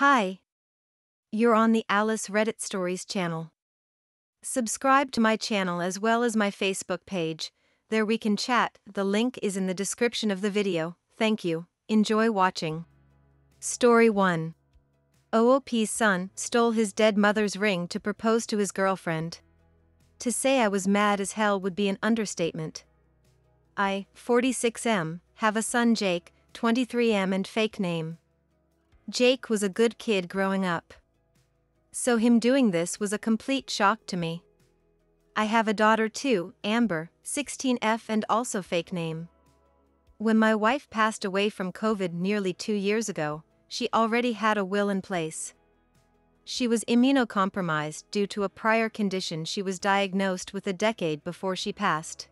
Hi. You're on the Alice Reddit Stories channel. Subscribe to my channel as well as my Facebook page. There we can chat. The link is in the description of the video. Thank you. Enjoy watching. Story 1. OOP's son stole his dead mother's ring to propose to his girlfriend. To say I was mad as hell would be an understatement. I, 46M, have a son Jake, 23M and fake name. Jake was a good kid growing up. So him doing this was a complete shock to me. I have a daughter too, Amber, 16F and also fake name. When my wife passed away from COVID nearly 2 years ago, she already had a will in place. She was immunocompromised due to a prior condition she was diagnosed with a decade before she passed.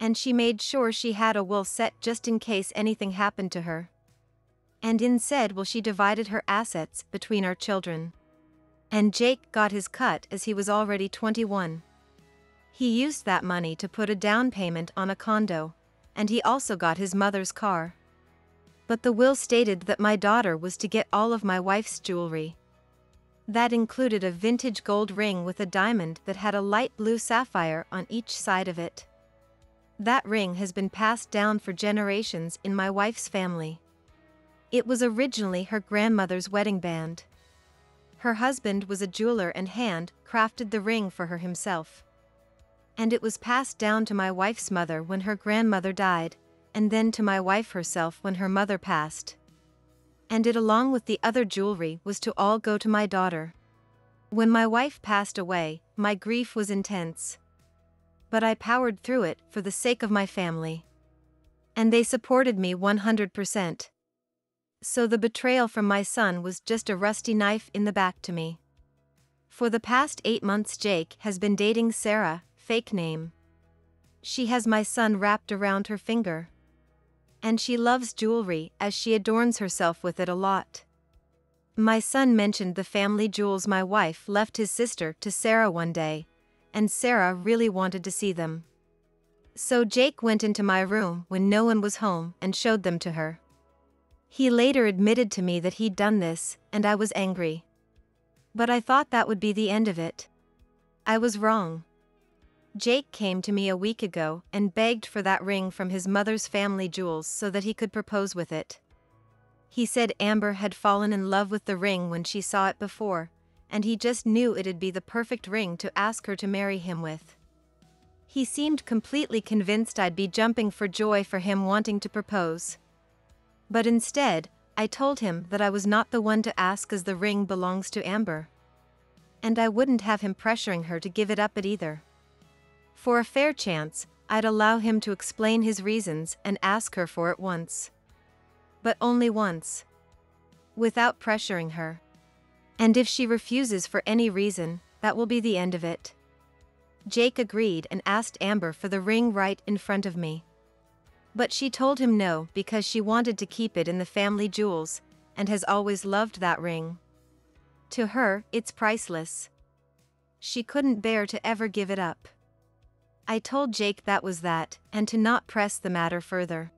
And she made sure she had a will set just in case anything happened to her. And in said will she divided her assets between our children. And Jake got his cut as he was already 21. He used that money to put a down payment on a condo, and he also got his mother's car. But the will stated that my daughter was to get all of my wife's jewelry. That included a vintage gold ring with a diamond that had a light blue sapphire on each side of it. That ring has been passed down for generations in my wife's family. It was originally her grandmother's wedding band. Her husband was a jeweler and hand-crafted the ring for her himself. And it was passed down to my wife's mother when her grandmother died, and then to my wife herself when her mother passed. And it along with the other jewelry was to all go to my daughter. When my wife passed away, my grief was intense. But I powered through it for the sake of my family. And they supported me 100%. So the betrayal from my son was just a rusty knife in the back to me. For the past 8 months Jake has been dating Sarah, fake name. She has my son wrapped around her finger. And she loves jewelry as she adorns herself with it a lot. My son mentioned the family jewels my wife left his sister to Sarah one day, and Sarah really wanted to see them. So Jake went into my room when no one was home and showed them to her. He later admitted to me that he'd done this, and I was angry. But I thought that would be the end of it. I was wrong. Jake came to me a week ago and begged for that ring from his mother's family jewels so that he could propose with it. He said Amber had fallen in love with the ring when she saw it before, and he just knew it'd be the perfect ring to ask her to marry him with. He seemed completely convinced I'd be jumping for joy for him wanting to propose. But instead, I told him that I was not the one to ask as the ring belongs to Amber. And I wouldn't have him pressuring her to give it up at either. For a fair chance, I'd allow him to explain his reasons and ask her for it once. But only once. Without pressuring her. And if she refuses for any reason, that will be the end of it. Jake agreed and asked Amber for the ring right in front of me. But she told him no because she wanted to keep it in the family jewels, and has always loved that ring. To her, it's priceless. She couldn't bear to ever give it up. I told Jake that was that, and to not press the matter further.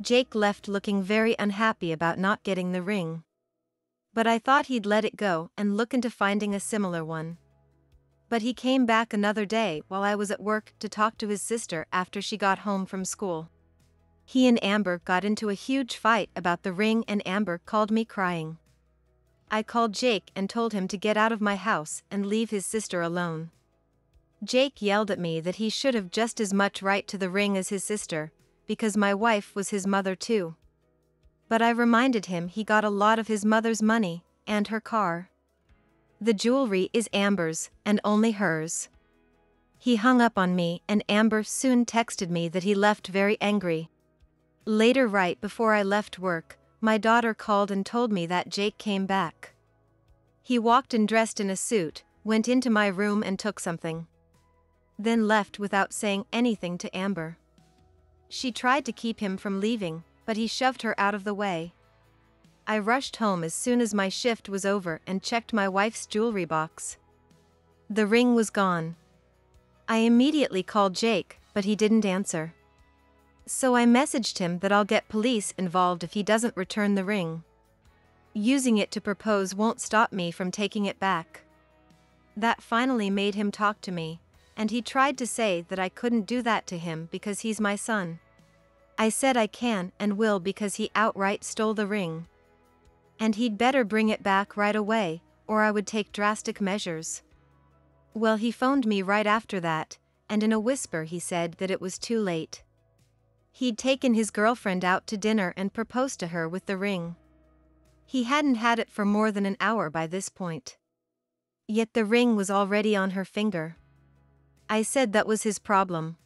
Jake left looking very unhappy about not getting the ring. But I thought he'd let it go and look into finding a similar one. But he came back another day while I was at work to talk to his sister after she got home from school. He and Amber got into a huge fight about the ring and Amber called me crying. I called Jake and told him to get out of my house and leave his sister alone. Jake yelled at me that he should have just as much right to the ring as his sister, because my wife was his mother too. But I reminded him he got a lot of his mother's money, and her car. The jewelry is Amber's, and only hers. He hung up on me and Amber soon texted me that he left very angry. Later right before I left work, my daughter called and told me that Jake came back. He walked and dressed in a suit, went into my room and took something. Then left without saying anything to Amber. She tried to keep him from leaving, but he shoved her out of the way. I rushed home as soon as my shift was over and checked my wife's jewelry box. The ring was gone. I immediately called Jake, but he didn't answer. So I messaged him that I'll get police involved if he doesn't return the ring. Using it to propose won't stop me from taking it back. That finally made him talk to me, and he tried to say that I couldn't do that to him because he's my son. I said I can and will because he outright stole the ring. And he'd better bring it back right away, or I would take drastic measures. Well, he phoned me right after that, and in a whisper he said that it was too late. He'd taken his girlfriend out to dinner and proposed to her with the ring. He hadn't had it for more than an hour by this point. Yet the ring was already on her finger. I said that was his problem.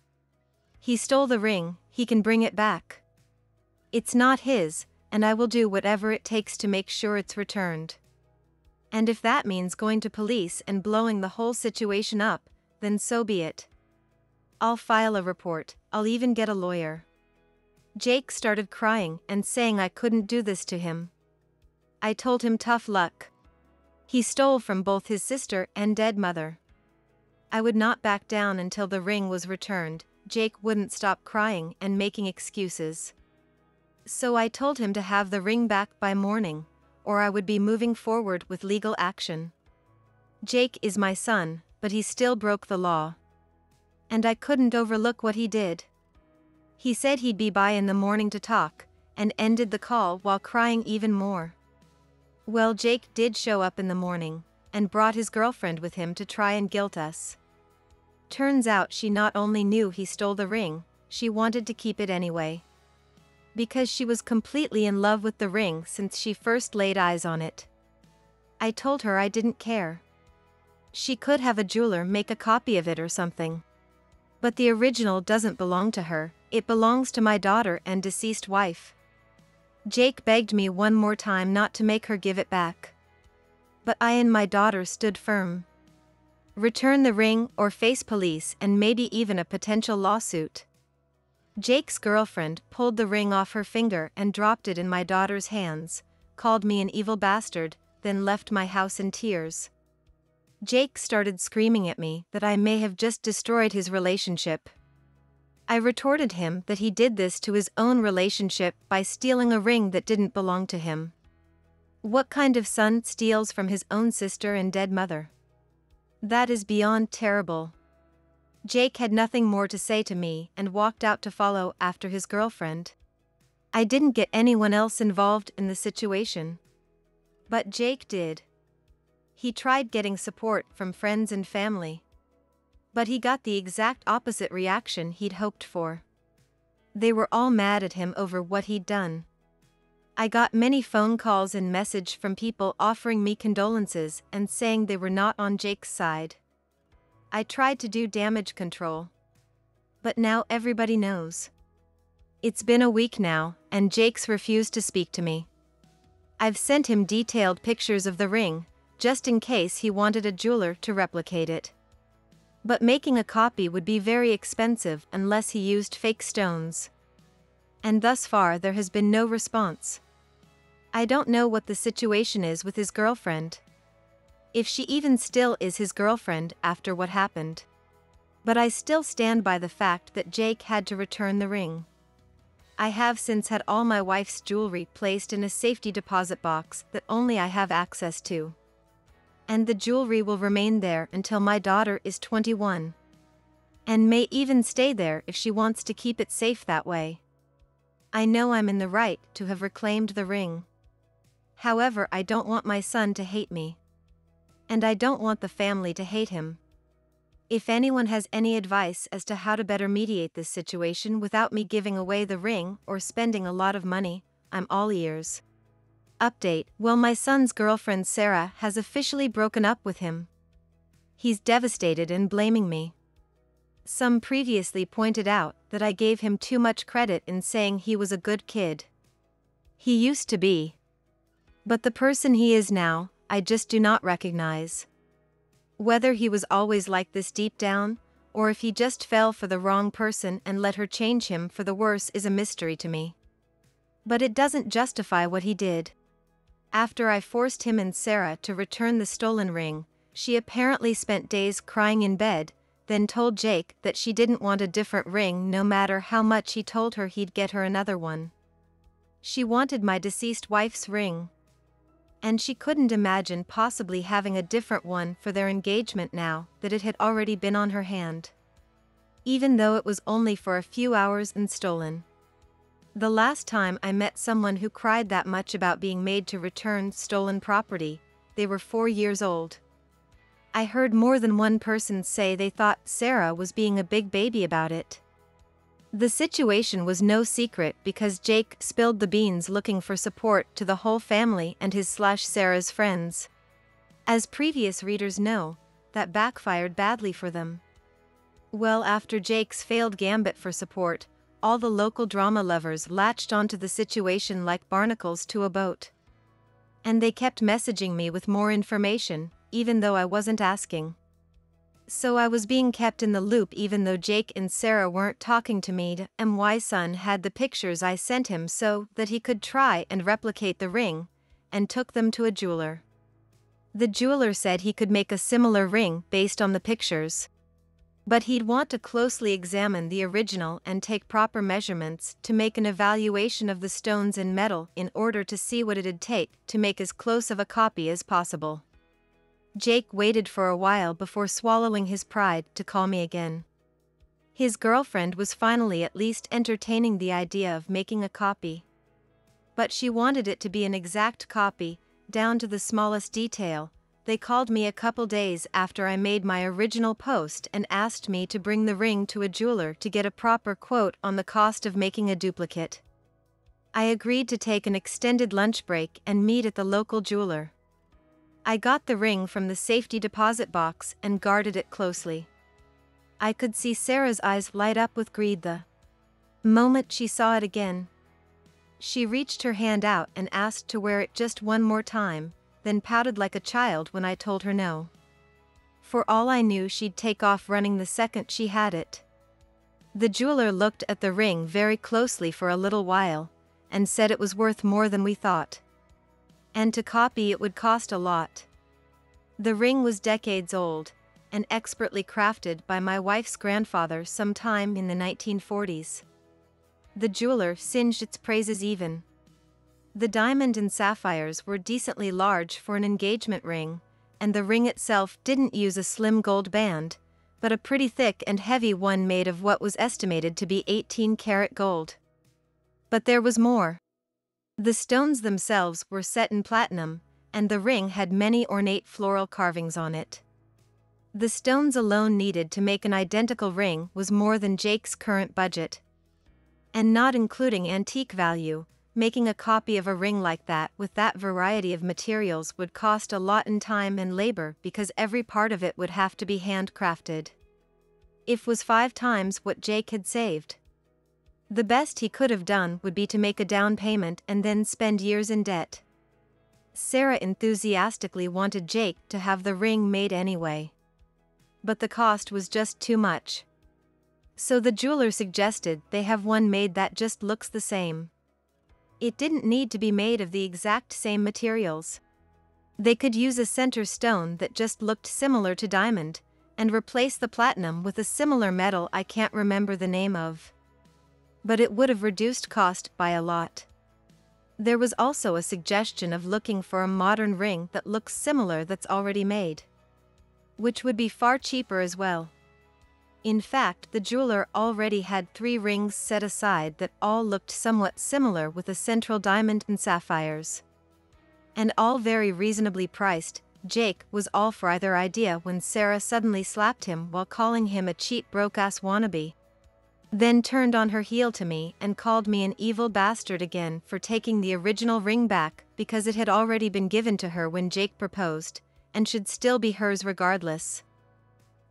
He stole the ring, he can bring it back. It's not his, and I will do whatever it takes to make sure it's returned. And if that means going to police and blowing the whole situation up, then so be it. I'll file a report, I'll even get a lawyer. Jake started crying and saying I couldn't do this to him. I told him tough luck. He stole from both his sister and dead mother. I would not back down until the ring was returned. Jake wouldn't stop crying and making excuses. So I told him to have the ring back by morning, or I would be moving forward with legal action. Jake is my son, but he still broke the law. And I couldn't overlook what he did. He said he'd be by in the morning to talk, and ended the call while crying even more. Well, Jake did show up in the morning, and brought his girlfriend with him to try and guilt us. Turns out she not only knew he stole the ring, she wanted to keep it anyway. Because she was completely in love with the ring since she first laid eyes on it. I told her I didn't care. She could have a jeweler make a copy of it or something. But the original doesn't belong to her, it belongs to my daughter and deceased wife. Jake begged me one more time not to make her give it back. But I and my daughter stood firm. Return the ring or face police and maybe even a potential lawsuit. Jake's girlfriend pulled the ring off her finger and dropped it in my daughter's hands, called me an evil bastard, then left my house in tears. Jake started screaming at me that I may have just destroyed his relationship. I retorted him that he did this to his own relationship by stealing a ring that didn't belong to him. What kind of son steals from his own sister and dead mother? That is beyond terrible. Jake had nothing more to say to me and walked out to follow after his girlfriend. I didn't get anyone else involved in the situation. But Jake did. He tried getting support from friends and family. But he got the exact opposite reaction he'd hoped for. They were all mad at him over what he'd done. I got many phone calls and messages from people offering me condolences and saying they were not on Jake's side. I tried to do damage control. But now everybody knows. It's been a week now, and Jake's refused to speak to me. I've sent him detailed pictures of the ring, just in case he wanted a jeweler to replicate it. But making a copy would be very expensive unless he used fake stones. And thus far there has been no response. I don't know what the situation is with his girlfriend. If she even still is his girlfriend after what happened. But I still stand by the fact that Jake had to return the ring. I have since had all my wife's jewelry placed in a safety deposit box that only I have access to. And the jewelry will remain there until my daughter is 21. And may even stay there if she wants to keep it safe that way. I know I'm in the right to have reclaimed the ring. However, I don't want my son to hate me. And I don't want the family to hate him. If anyone has any advice as to how to better mediate this situation without me giving away the ring or spending a lot of money, I'm all ears. Update: well, my son's girlfriend Sarah has officially broken up with him. He's devastated and blaming me. Some previously pointed out that I gave him too much credit in saying he was a good kid. He used to be. But the person he is now, I just do not recognize. Whether he was always like this deep down, or if he just fell for the wrong person and let her change him for the worse is a mystery to me. But it doesn't justify what he did. After I forced him and Sarah to return the stolen ring, she apparently spent days crying in bed, then told Jake that she didn't want a different ring no matter how much he told her he'd get her another one. She wanted my deceased wife's ring. and she couldn't imagine possibly having a different one for their engagement now that it had already been on her hand. Even though it was only for a few hours and stolen. The last time I met someone who cried that much about being made to return stolen property, they were 4 years old. I heard more than one person say they thought Sarah was being a big baby about it. The situation was no secret because Jake spilled the beans looking for support to the whole family and his/Sarah's friends. As previous readers know, that backfired badly for them. Well, after Jake's failed gambit for support, all the local drama lovers latched onto the situation like barnacles to a boat. And they kept messaging me with more information, even though I wasn't asking. So I was being kept in the loop even though Jake and Sarah weren't talking to me. My son had the pictures I sent him so that he could try and replicate the ring, and took them to a jeweler. The jeweler said he could make a similar ring based on the pictures. But he'd want to closely examine the original and take proper measurements to make an evaluation of the stones and metal in order to see what it'd take to make as close of a copy as possible. Jake waited for a while before swallowing his pride to call me again. His girlfriend was finally at least entertaining the idea of making a copy. But she wanted it to be an exact copy, down to the smallest detail. They called me a couple days after I made my original post and asked me to bring the ring to a jeweler to get a proper quote on the cost of making a duplicate. I agreed to take an extended lunch break and meet at the local jeweler. I got the ring from the safety deposit box and guarded it closely. I could see Sarah's eyes light up with greed the moment she saw it again. She reached her hand out and asked to wear it just one more time, then pouted like a child when I told her no. For all I knew, she'd take off running the second she had it. The jeweler looked at the ring very closely for a little while, and said it was worth more than we thought. And to copy it would cost a lot. The ring was decades old, and expertly crafted by my wife's grandfather sometime in the 1940s. The jeweler singed its praises even. The diamond and sapphires were decently large for an engagement ring, and the ring itself didn't use a slim gold band, but a pretty thick and heavy one made of what was estimated to be 18 karat gold. But there was more. The stones themselves were set in platinum, and the ring had many ornate floral carvings on it. The stones alone needed to make an identical ring was more than Jake's current budget. And not including antique value, making a copy of a ring like that with that variety of materials would cost a lot in time and labor because every part of it would have to be handcrafted. It was 5 times what Jake had saved. The best he could have done would be to make a down payment and then spend years in debt. Sarah enthusiastically wanted Jake to have the ring made anyway. But the cost was just too much. So the jeweler suggested they have one made that just looks the same. It didn't need to be made of the exact same materials. They could use a center stone that just looked similar to diamond, and replace the platinum with a similar metal I can't remember the name of. But it would have reduced cost by a lot. There was also a suggestion of looking for a modern ring that looks similar that's already made, which would be far cheaper as well. In fact, the jeweler already had 3 rings set aside that all looked somewhat similar with a central diamond and sapphires. And all very reasonably priced. Jake was all for either idea when Sarah suddenly slapped him while calling him a cheap broke-ass wannabe. Then turned on her heel to me and called me an evil bastard again for taking the original ring back because it had already been given to her when Jake proposed, and should still be hers regardless.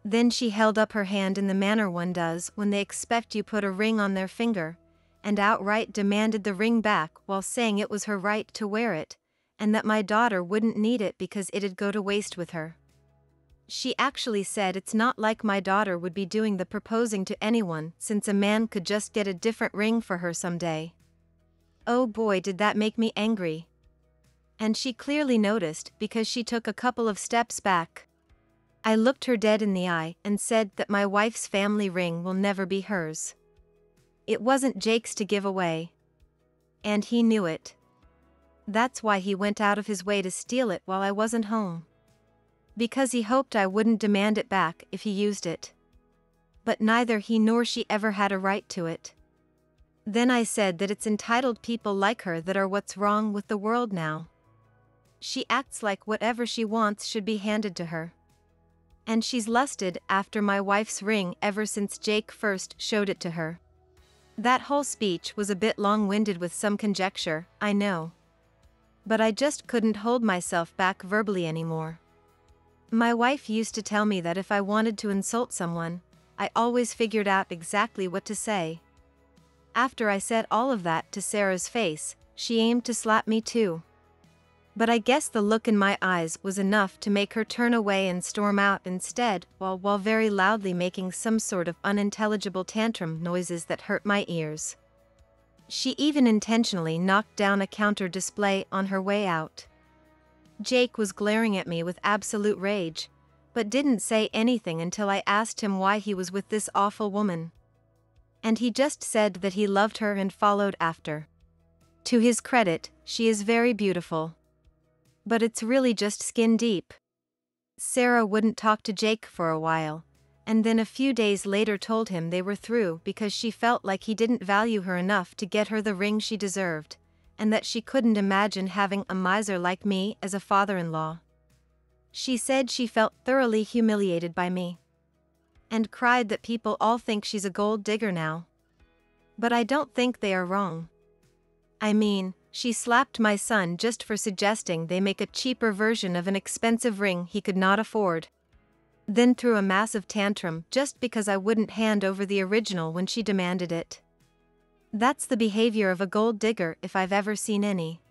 Then she held up her hand in the manner one does when they expect you put a ring on their finger, and outright demanded the ring back while saying it was her right to wear it, and that my daughter wouldn't need it because it'd go to waste with her. She actually said it's not like my daughter would be doing the proposing to anyone since a man could just get a different ring for her someday. Oh boy, did that make me angry. And she clearly noticed because she took a couple of steps back. I looked her dead in the eye and said that my wife's family ring will never be hers. It wasn't Jake's to give away. And he knew it. That's why he went out of his way to steal it while I wasn't home. Because he hoped I wouldn't demand it back if he used it. But neither he nor she ever had a right to it. Then I said that it's entitled people like her that are what's wrong with the world now. She acts like whatever she wants should be handed to her. And she's lusted after my wife's ring ever since Jake first showed it to her. That whole speech was a bit long-winded with some conjecture, I know. But I just couldn't hold myself back verbally anymore. My wife used to tell me that if I wanted to insult someone, I always figured out exactly what to say. After I said all of that to Sarah's face, she aimed to slap me too. But I guess the look in my eyes was enough to make her turn away and storm out instead, while very loudly making some sort of unintelligible tantrum noises that hurt my ears. She even intentionally knocked down a counter display on her way out. Jake was glaring at me with absolute rage, but didn't say anything until I asked him why he was with this awful woman. And he just said that he loved her and followed after. To his credit, she is very beautiful. But it's really just skin deep. Sarah wouldn't talk to Jake for a while, and then a few days later told him they were through because she felt like he didn't value her enough to get her the ring she deserved, and that she couldn't imagine having a miser like me as a father-in-law. She said she felt thoroughly humiliated by me, and cried that people all think she's a gold digger now. But I don't think they are wrong. I mean, she slapped my son just for suggesting they make a cheaper version of an expensive ring he could not afford. Then threw a massive tantrum just because I wouldn't hand over the original when she demanded it. That's the behavior of a gold digger if I've ever seen any.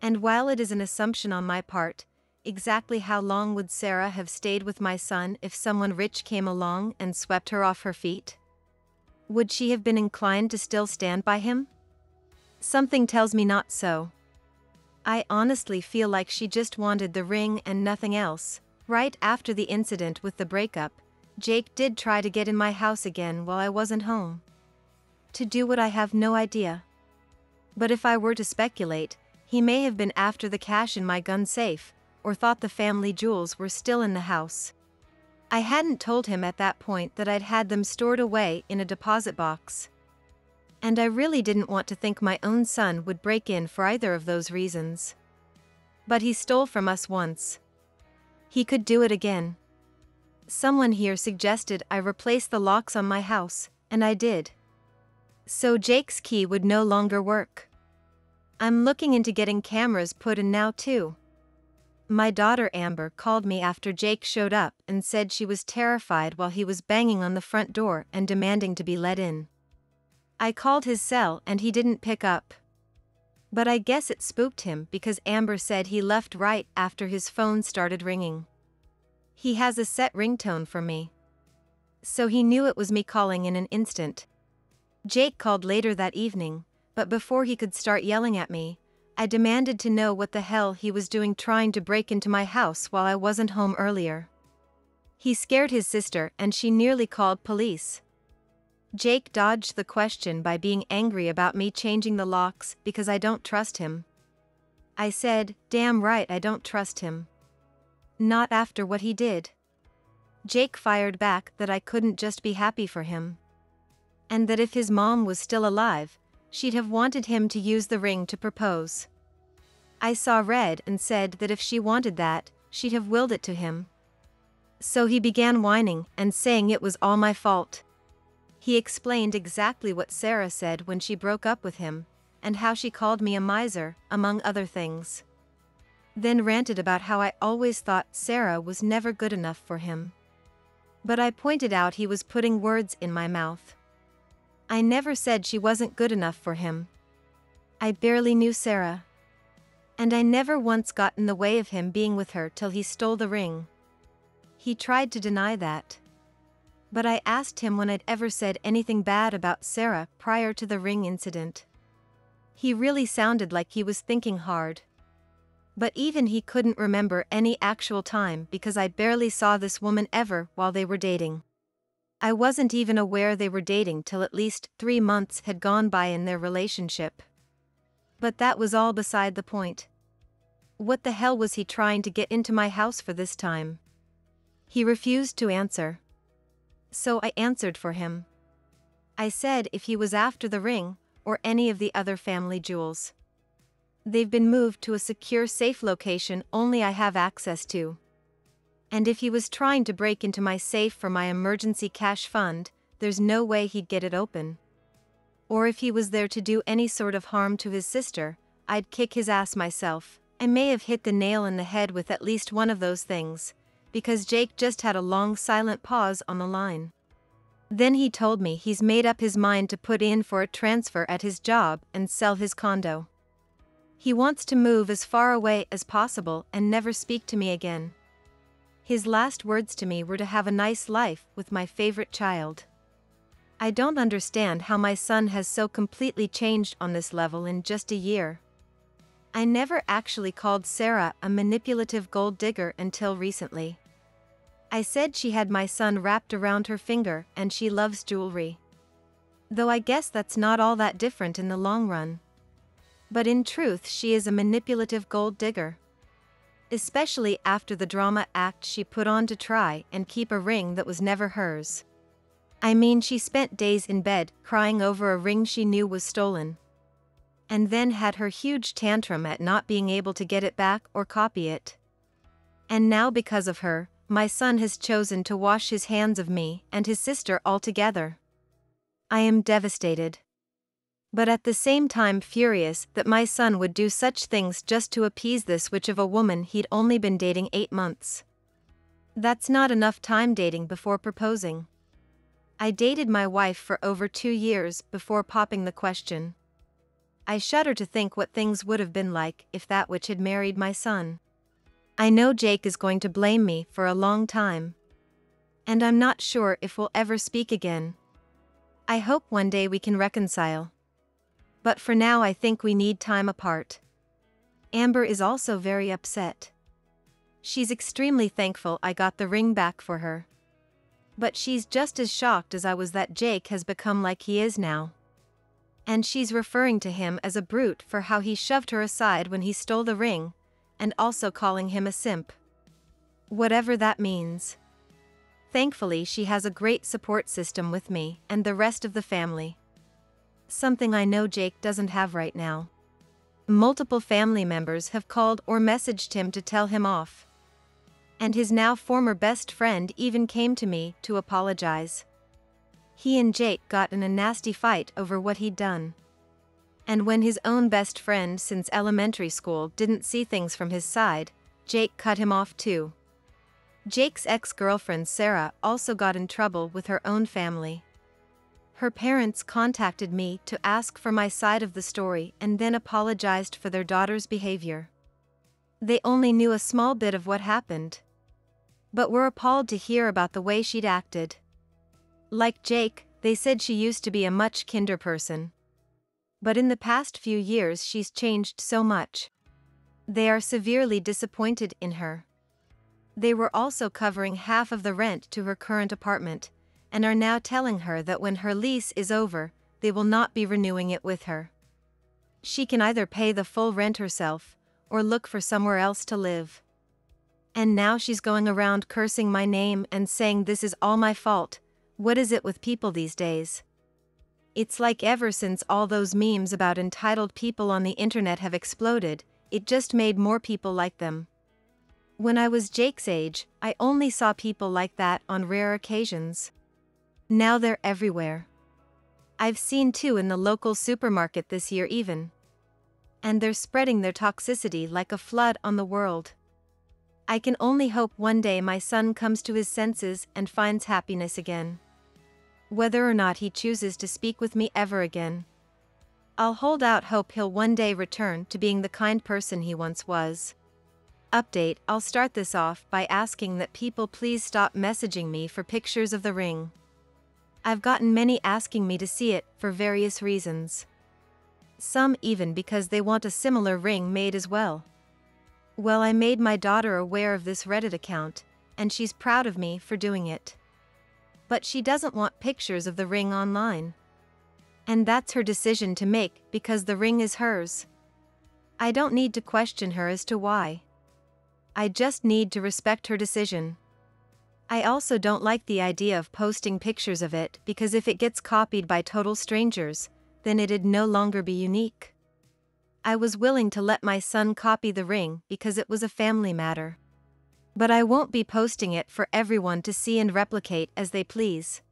And while it is an assumption on my part, exactly how long would Sarah have stayed with my son if someone rich came along and swept her off her feet? Would she have been inclined to still stand by him? Something tells me not so. I honestly feel like she just wanted the ring and nothing else. Right after the incident with the breakup, Jake did try to get in my house again while I wasn't home. To do what I have no idea. But if I were to speculate, he may have been after the cash in my gun safe, or thought the family jewels were still in the house. I hadn't told him at that point that I'd had them stored away in a deposit box. And I really didn't want to think my own son would break in for either of those reasons. But he stole from us once. He could do it again. Someone here suggested I replace the locks on my house, and I did. So Jake's key would no longer work. I'm looking into getting cameras put in now too. My daughter Amber called me after Jake showed up and said she was terrified while he was banging on the front door and demanding to be let in. I called his cell and he didn't pick up. But I guess it spooked him because Amber said he left right after his phone started ringing. He has a set ringtone for me. So he knew it was me calling in an instant. Jake called later that evening, but before he could start yelling at me, I demanded to know what the hell he was doing trying to break into my house while I wasn't home earlier. He scared his sister and she nearly called police. Jake dodged the question by being angry about me changing the locks because I don't trust him. I said, damn right I don't trust him. Not after what he did. Jake fired back that I couldn't just be happy for him. And that if his mom was still alive, she'd have wanted him to use the ring to propose. I saw red and said that if she wanted that, she'd have willed it to him. So he began whining and saying it was all my fault. He explained exactly what Sarah said when she broke up with him, and how she called me a miser, among other things. Then ranted about how I always thought Sarah was never good enough for him. But I pointed out he was putting words in my mouth. I never said she wasn't good enough for him. I barely knew Sarah. And I never once got in the way of him being with her till he stole the ring. He tried to deny that. But I asked him when I'd ever said anything bad about Sarah prior to the ring incident. He really sounded like he was thinking hard. But even he couldn't remember any actual time because I barely saw this woman ever while they were dating. I wasn't even aware they were dating till at least 3 months had gone by in their relationship. But that was all beside the point. What the hell was he trying to get into my house for this time? He refused to answer. So I answered for him. I said if he was after the ring, or any of the other family jewels. They've been moved to a secure, safe location only I have access to. And if he was trying to break into my safe for my emergency cash fund, there's no way he'd get it open. Or if he was there to do any sort of harm to his sister, I'd kick his ass myself. I may have hit the nail in the head with at least one of those things, because Jake just had a long silent pause on the line. Then he told me he's made up his mind to put in for a transfer at his job and sell his condo. He wants to move as far away as possible and never speak to me again. His last words to me were to have a nice life with my favorite child. I don't understand how my son has so completely changed on this level in just a year. I never actually called Sarah a manipulative gold digger until recently. I said she had my son wrapped around her finger and she loves jewelry. Though I guess that's not all that different in the long run. But in truth, she is a manipulative gold digger. Especially after the drama act she put on to try and keep a ring that was never hers. I mean, she spent days in bed crying over a ring she knew was stolen. And then had her huge tantrum at not being able to get it back or copy it. And now because of her, my son has chosen to wash his hands of me and his sister altogether. I am devastated. But at the same time furious that my son would do such things just to appease this witch of a woman he'd only been dating 8 months. That's not enough time dating before proposing. I dated my wife for over 2 years before popping the question. I shudder to think what things would have been like if that witch had married my son. I know Jake is going to blame me for a long time. And I'm not sure if we'll ever speak again. I hope one day we can reconcile. But for now I think we need time apart. Amber is also very upset. She's extremely thankful I got the ring back for her. But she's just as shocked as I was that Jake has become like he is now. And she's referring to him as a brute for how he shoved her aside when he stole the ring, and also calling him a simp. Whatever that means. Thankfully she has a great support system with me and the rest of the family. Something I know Jake doesn't have right now. Multiple family members have called or messaged him to tell him off. And his now former best friend even came to me to apologize. He and Jake got in a nasty fight over what he'd done. And when his own best friend since elementary school didn't see things from his side, Jake cut him off too. Jake's ex-girlfriend Sarah also got in trouble with her own family. Her parents contacted me to ask for my side of the story and then apologized for their daughter's behavior. They only knew a small bit of what happened, but were appalled to hear about the way she'd acted. Like Jake, they said she used to be a much kinder person. But in the past few years she's changed so much. They are severely disappointed in her. They were also covering half of the rent to her current apartment, and are now telling her that when her lease is over, they will not be renewing it with her. She can either pay the full rent herself, or look for somewhere else to live. And now she's going around cursing my name and saying this is all my fault. What is it with people these days? It's like ever since all those memes about entitled people on the internet have exploded, it just made more people like them. When I was Jake's age, I only saw people like that on rare occasions. Now they're everywhere. I've seen two in the local supermarket this year even. And they're spreading their toxicity like a flood on the world. I can only hope one day my son comes to his senses and finds happiness again. Whether or not he chooses to speak with me ever again, I'll hold out hope he'll one day return to being the kind person he once was. Update: I'll start this off by asking that people please stop messaging me for pictures of the ring. I've gotten many asking me to see it for various reasons. Some even because they want a similar ring made as well. Well, I made my daughter aware of this Reddit account, and she's proud of me for doing it. But she doesn't want pictures of the ring online. And that's her decision to make because the ring is hers, I don't need to question her as to why. I just need to respect her decision. I also don't like the idea of posting pictures of it because if it gets copied by total strangers, then it'd no longer be unique. I was willing to let my son copy the ring because it was a family matter. But I won't be posting it for everyone to see and replicate as they please.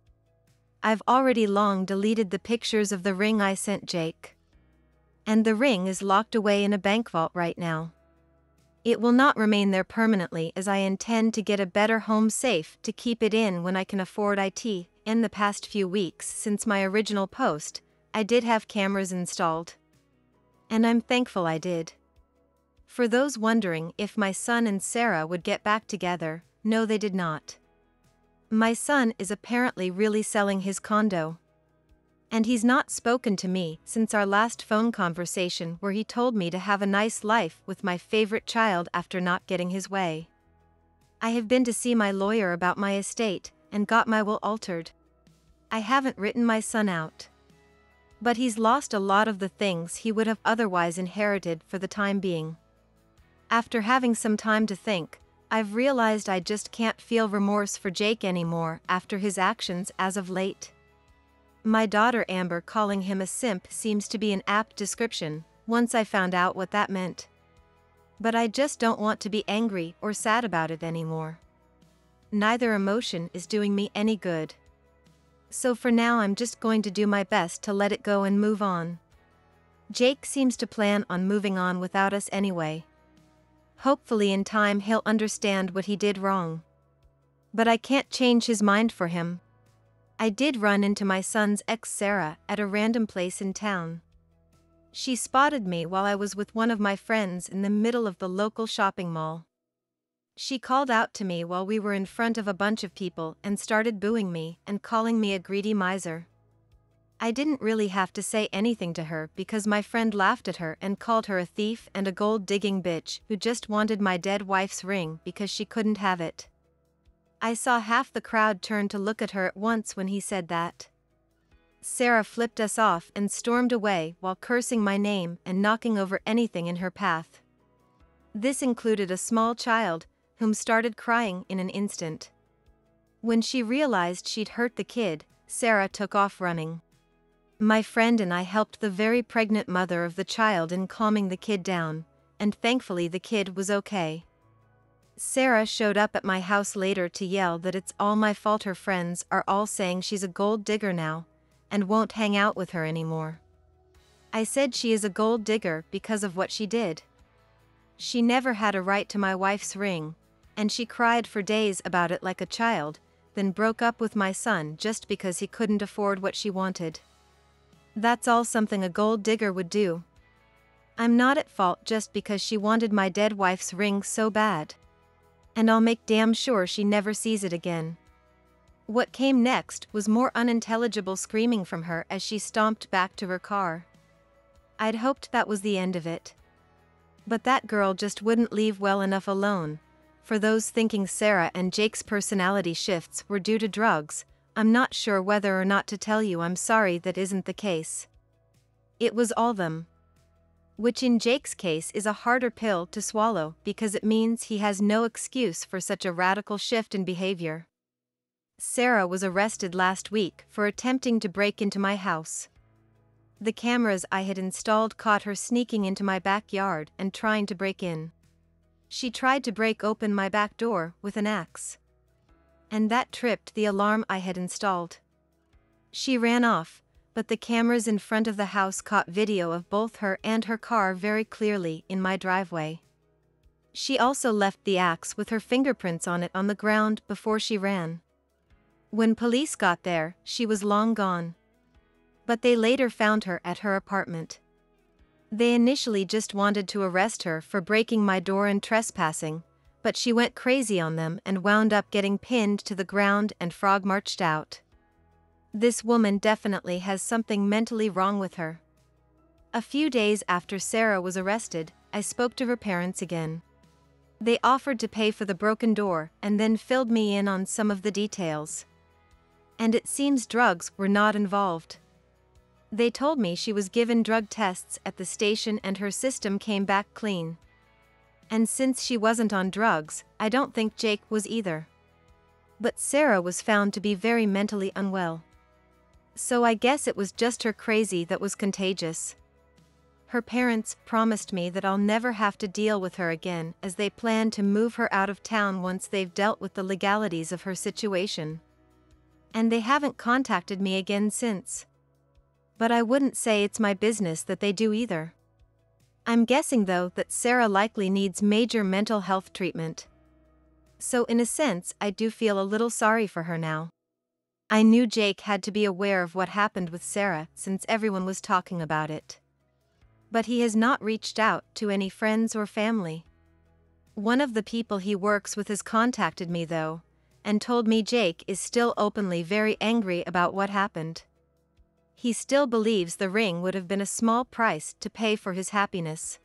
I've already long deleted the pictures of the ring I sent Jake. And the ring is locked away in a bank vault right now. It will not remain there permanently as I intend to get a better home safe to keep it in when I can afford it. In the past few weeks since my original post, I did have cameras installed. And I'm thankful I did. For those wondering if my son and Sarah would get back together, no, they did not. My son is apparently really selling his condo. And he's not spoken to me since our last phone conversation where he told me to have a nice life with my favorite child after not getting his way. I have been to see my lawyer about my estate and got my will altered. I haven't written my son out. But he's lost a lot of the things he would have otherwise inherited for the time being. After having some time to think, I've realized I just can't feel remorse for Jake anymore after his actions as of late. My daughter Amber calling him a simp seems to be an apt description, once I found out what that meant. But I just don't want to be angry or sad about it anymore. Neither emotion is doing me any good. So for now I'm just going to do my best to let it go and move on. Jake seems to plan on moving on without us anyway. Hopefully in time he'll understand what he did wrong. But I can't change his mind for him. I did run into my son's ex Sarah at a random place in town. She spotted me while I was with one of my friends in the middle of the local shopping mall. She called out to me while we were in front of a bunch of people and started booing me and calling me a greedy miser. I didn't really have to say anything to her because my friend laughed at her and called her a thief and a gold-digging bitch who just wanted my dead wife's ring because she couldn't have it. I saw half the crowd turn to look at her at once when he said that. Sarah flipped us off and stormed away while cursing my name and knocking over anything in her path. This included a small child, whom started crying in an instant. When she realized she'd hurt the kid, Sarah took off running. My friend and I helped the very pregnant mother of the child in calming the kid down, and thankfully the kid was okay. Sarah showed up at my house later to yell that it's all my fault her friends are all saying she's a gold digger now, and won't hang out with her anymore. I said she is a gold digger because of what she did. She never had a right to my wife's ring, and she cried for days about it like a child, then broke up with my son just because he couldn't afford what she wanted. That's all something a gold digger would do. I'm not at fault just because she wanted my dead wife's ring so bad. And I'll make damn sure she never sees it again. What came next was more unintelligible screaming from her as she stomped back to her car. I'd hoped that was the end of it. But that girl just wouldn't leave well enough alone. For those thinking Sarah and Jake's personality shifts were due to drugs, I'm not sure whether or not to tell you I'm sorry that isn't the case. It was all them. Which in Jake's case is a harder pill to swallow because it means he has no excuse for such a radical shift in behavior. Sarah was arrested last week for attempting to break into my house. The cameras I had installed caught her sneaking into my backyard and trying to break in. She tried to break open my back door with an axe. And that tripped the alarm I had installed. She ran off, but the cameras in front of the house caught video of both her and her car very clearly in my driveway. She also left the axe with her fingerprints on it on the ground before she ran. When police got there, she was long gone. But they later found her at her apartment. They initially just wanted to arrest her for breaking my door and trespassing, but she went crazy on them and wound up getting pinned to the ground and frog marched out. This woman definitely has something mentally wrong with her. A few days after Sarah was arrested, I spoke to her parents again. They offered to pay for the broken door and then filled me in on some of the details. And it seems drugs were not involved. They told me she was given drug tests at the station and her system came back clean. And since she wasn't on drugs, I don't think Jake was either. But Sarah was found to be very mentally unwell. So I guess it was just her crazy that was contagious. Her parents promised me that I'll never have to deal with her again, as they plan to move her out of town once they've dealt with the legalities of her situation. And they haven't contacted me again since. But I wouldn't say it's my business that they do either. I'm guessing though that Sarah likely needs major mental health treatment. So in a sense I do feel a little sorry for her now. I knew Jake had to be aware of what happened with Sarah since everyone was talking about it. But he has not reached out to any friends or family. One of the people he works with has contacted me though, and told me Jake is still openly very angry about what happened. He still believes the ring would have been a small price to pay for his happiness.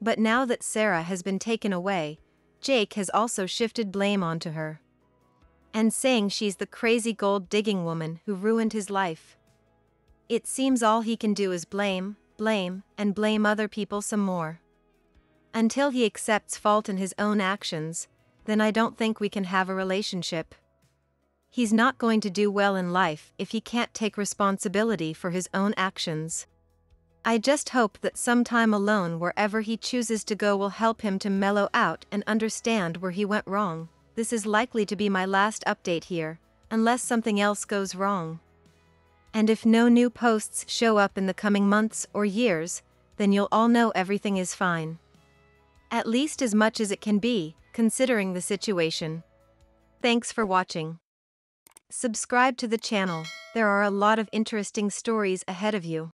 But now that Sarah has been taken away, Jake has also shifted blame onto her. And saying she's the crazy gold-digging woman who ruined his life. It seems all he can do is blame, blame, and blame other people some more. Until he accepts fault in his own actions, then I don't think we can have a relationship. He's not going to do well in life if he can't take responsibility for his own actions. I just hope that some time alone wherever he chooses to go will help him to mellow out and understand where he went wrong. This is likely to be my last update here, unless something else goes wrong. And if no new posts show up in the coming months or years, then you'll all know everything is fine. At least as much as it can be, considering the situation. Thanks for watching. Subscribe to the channel, there are a lot of interesting stories ahead of you.